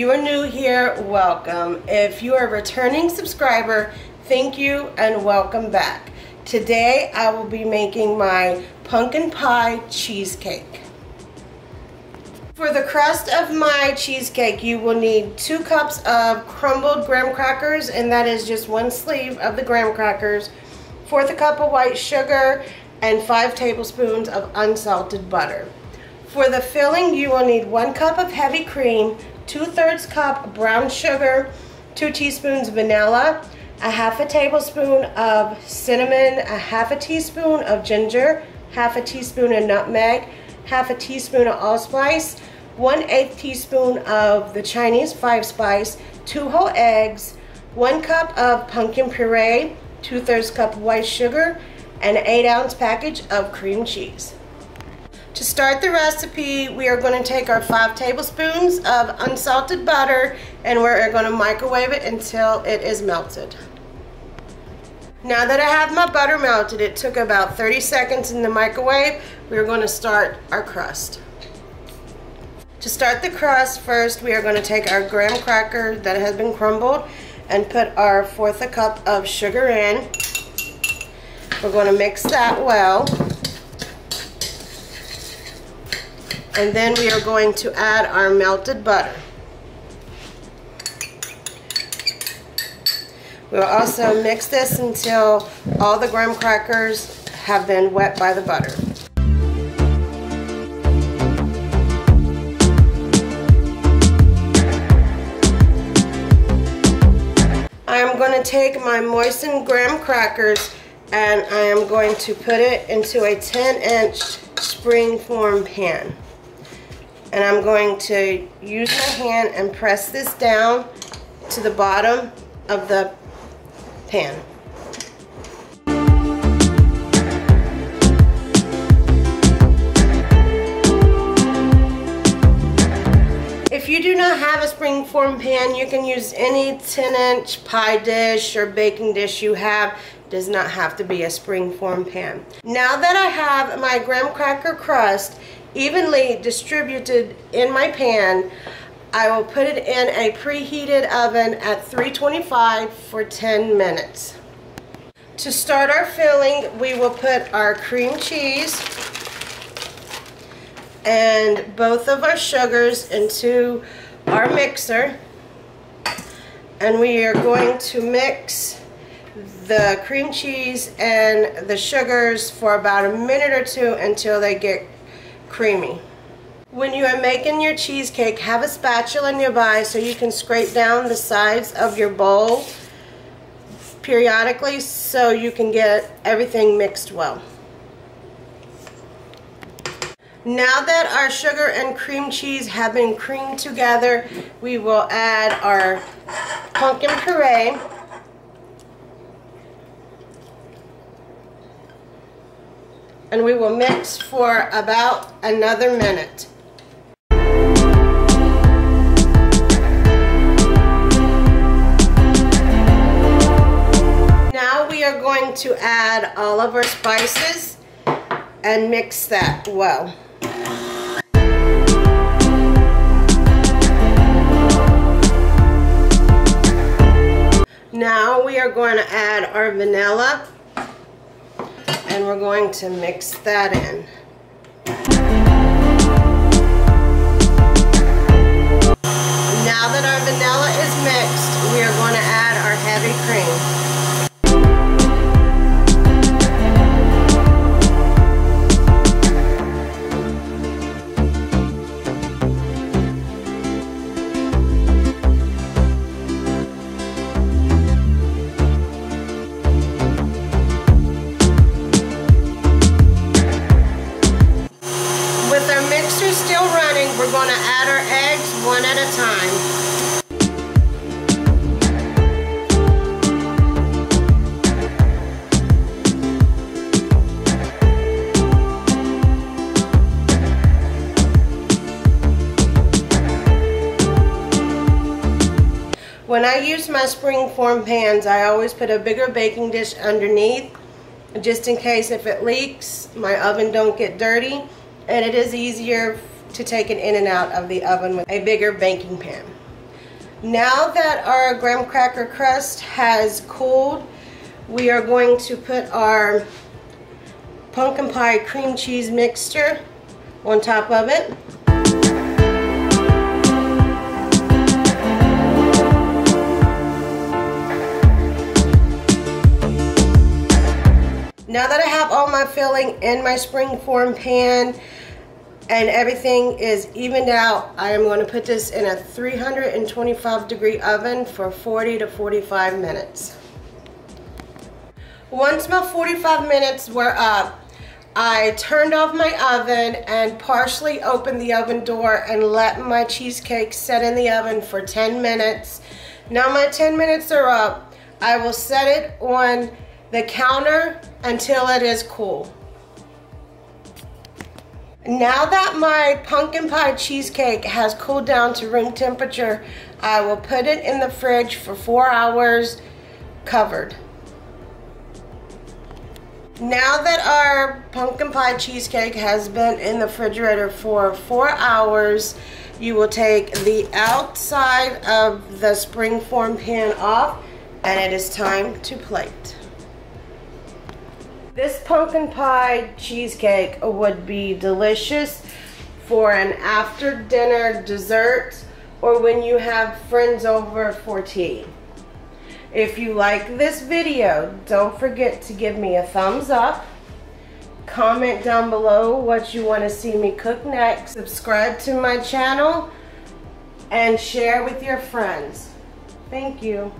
you are new here, welcome. If you are a returning subscriber, thank you and welcome back. Today I will be making my pumpkin pie cheesecake. For the crust of my cheesecake, you will need 2 cups of crumbled graham crackers, and that is just 1 sleeve of the graham crackers, 1/4 cup of white sugar, and 5 tablespoons of unsalted butter. For the filling, you will need 1 cup of heavy cream, 2/3 cup brown sugar, 2 teaspoons vanilla, 1/2 tablespoon of cinnamon, 1/2 teaspoon of ginger, 1/2 teaspoon of nutmeg, 1/2 teaspoon of allspice, 1/8 teaspoon of the Chinese 5-spice, 2 whole eggs, 1 cup of pumpkin puree, 2/3 cup of white sugar, and an 8-ounce package of cream cheese. To start the recipe, we are going to take our 5 tablespoons of unsalted butter and we're going to microwave it until it is melted. Now that I have my butter melted, it took about 30 seconds in the microwave, we're going to start our crust. To start the crust, first we are going to take our graham cracker that has been crumbled and put our 1/4 cup of sugar in. We're going to mix that well. And then we are going to add our melted butter. We'll also mix this until all the graham crackers have been wet by the butter. I am going to take my moistened graham crackers and I am going to put it into a 10-inch springform pan. And I'm going to use my hand and press this down to the bottom of the pan. If you do not have a springform pan, you can use any 10-inch pie dish or baking dish you have. It does not have to be a springform pan. Now that I have my graham cracker crust evenly distributed in my pan, I will put it in a preheated oven at 325 for 10 minutes. To start our filling, we will put our cream cheese and both of our sugars into our mixer, and we are going to mix the cream cheese and the sugars for about 1 minute or 2 until they get creamy. When you are making your cheesecake, have a spatula nearby so you can scrape down the sides of your bowl periodically so you can get everything mixed well. Now that our sugar and cream cheese have been creamed together, we will add our pumpkin puree. And we will mix for about another minute. Now we are going to add all of our spices and mix that well. Now we are going to add our vanilla. And we're going to mix that in. Now that our vanilla is mixed, we are going to add our heavy cream. We're going to add our eggs one at a time. When I use my springform pans, I always put a bigger baking dish underneath just in case if it leaks, my oven don't get dirty, and it is easier to take it in and out of the oven with a bigger baking pan. Now that our graham cracker crust has cooled, we are going to put our pumpkin pie cream cheese mixture on top of it. Now that I have all my filling in my springform pan and everything is evened out, I am going to put this in a 325 degree oven for 40 to 45 minutes. Once my 45 minutes were up, I turned off my oven and partially opened the oven door and let my cheesecake set in the oven for 10 minutes. Now my 10 minutes are up. I will set it on the counter until it is cool. Now that my pumpkin pie cheesecake has cooled down to room temperature, I will put it in the fridge for 4 hours covered. Now that our pumpkin pie cheesecake has been in the refrigerator for 4 hours, you will take the outside of the springform pan off, and it is time to plate. This pumpkin pie cheesecake would be delicious for an after dinner dessert or when you have friends over for tea. If you like this video, don't forget to give me a thumbs up, comment down below what you want to see me cook next, subscribe to my channel, and share with your friends. Thank you.